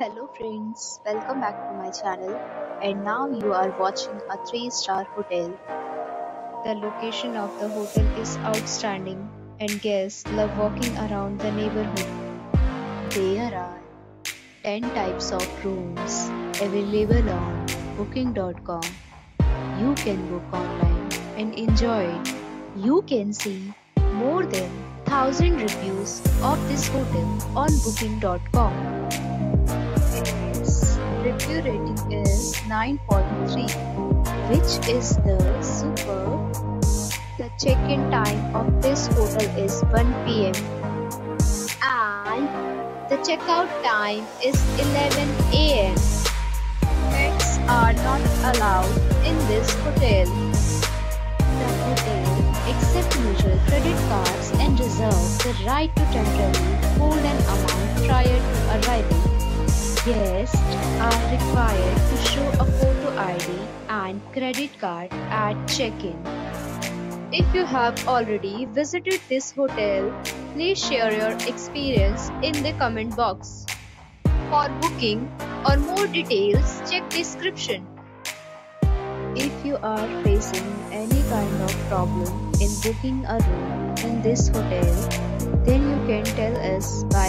Hello friends, welcome back to my channel, and now you are watching a 3-star hotel. The location of the hotel is outstanding and guests love walking around the neighborhood. There are 10 types of rooms available on booking.com. You can book online and enjoy it. You can see more than 1,000 reviews of this hotel on booking.com. Review rating is 9.3, which is the superb. The check-in time of this hotel is 1 PM and the checkout time is 11 AM. Pets are not allowed in this hotel. The hotel accepts major credit cards and reserves the right to temporarily hold an amount prior to arrival. Guests are required to show a photo ID and credit card at check-in. If you have already visited this hotel, please share your experience in the comment box. For booking or more details, check description. If you are facing any kind of problem in booking a room in this hotel, then you can tell us by